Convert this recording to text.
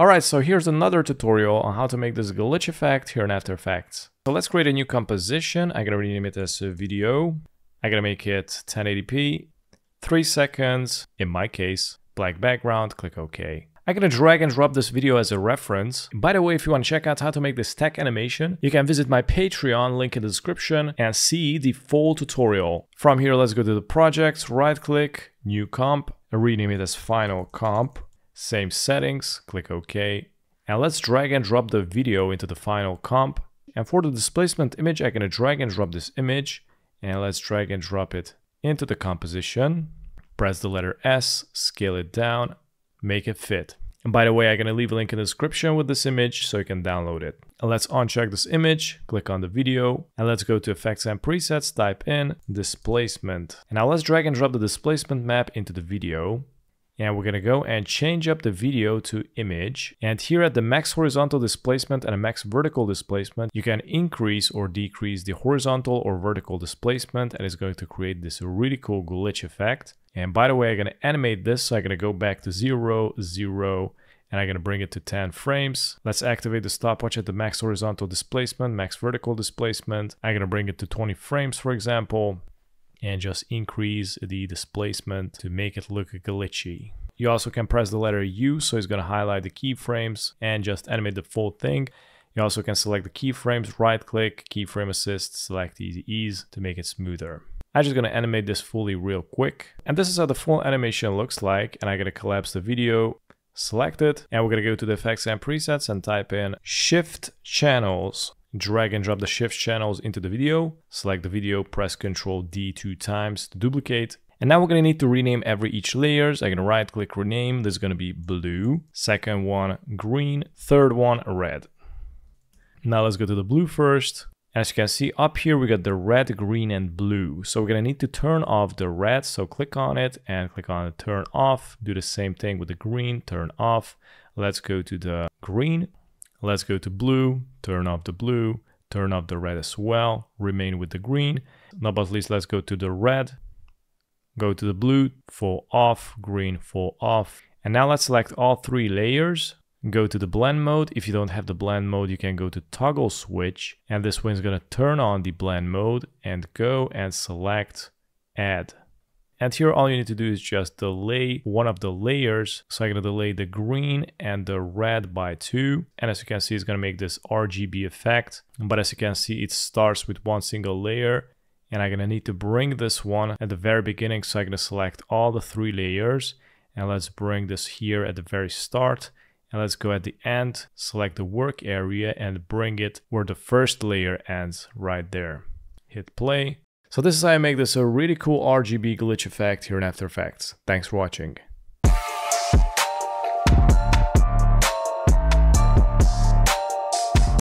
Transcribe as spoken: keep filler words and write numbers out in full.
Alright, so here's another tutorial on how to make this glitch effect here in After Effects. So let's create a new composition. I'm gonna rename it as video. I'm gonna make it ten eighty p, three seconds, in my case, black background, click OK. I'm gonna drag and drop this video as a reference. By the way, if you wanna check out how to make this tech animation, you can visit my Patreon, link in the description, and see the full tutorial. From here, let's go to the project, right click, new comp, rename it as final comp, same settings, click OK. And let's drag and drop the video into the final comp. And for the displacement image, I'm gonna drag and drop this image, and let's drag and drop it into the composition. Press the letter S, scale it down, make it fit. And by the way, I'm going to leave a link in the description with this image so you can download it. And let's uncheck this image, click on the video, and let's go to effects and presets, type in displacement. And now let's drag and drop the displacement map into the video. And we're going to go and change up the video to image. And here at the max horizontal displacement and a max vertical displacement, you can increase or decrease the horizontal or vertical displacement, and it's going to create this really cool glitch effect. And by the way, I'm going to animate this, so I'm going to go back to zero, zero, and I'm going to bring it to ten frames. Let's activate the stopwatch at the max horizontal displacement, max vertical displacement. I'm going to bring it to twenty frames, for example, and just increase the displacement to make it look glitchy. You also can press the letter U, so it's going to highlight the keyframes and just animate the full thing. You also can select the keyframes, right click, keyframe assist, select easy ease to make it smoother. I'm just going to animate this fully real quick. And this is how the full animation looks like. And I'm going to collapse the video, select it, and we're going to go to the effects and presets and type in Shift Channels. Drag and drop the shift channels into the video, select the video, press control D two times to duplicate. And now we're going to need to rename every each layers. I'm going to right click rename. This is going to be blue, second one green, third one red. Now let's go to the blue first. As you can see up here, we got the red, green and blue. So we're going to need to turn off the red. So click on it and click on turn off. Do the same thing with the green, turn off. Let's go to the green. Let's go to blue, turn off the blue, turn off the red as well, remain with the green. Not but least, let's go to the red, go to the blue, full off, green, full off. And now let's select all three layers, go to the blend mode. If you don't have the blend mode, you can go to toggle switch, and this one is going to turn on the blend mode, and go and select add. And here all you need to do is just delay one of the layers. So I'm going to delay the green and the red by two. And as you can see, it's going to make this R G B effect. But as you can see, it starts with one single layer. And I'm going to need to bring this one at the very beginning. So I'm going to select all the three layers. And let's bring this here at the very start. And let's go at the end, select the work area and bring it where the first layer ends, right there. Hit play. So this is how I make this a really cool R G B glitch effect here in After Effects. Thanks for watching.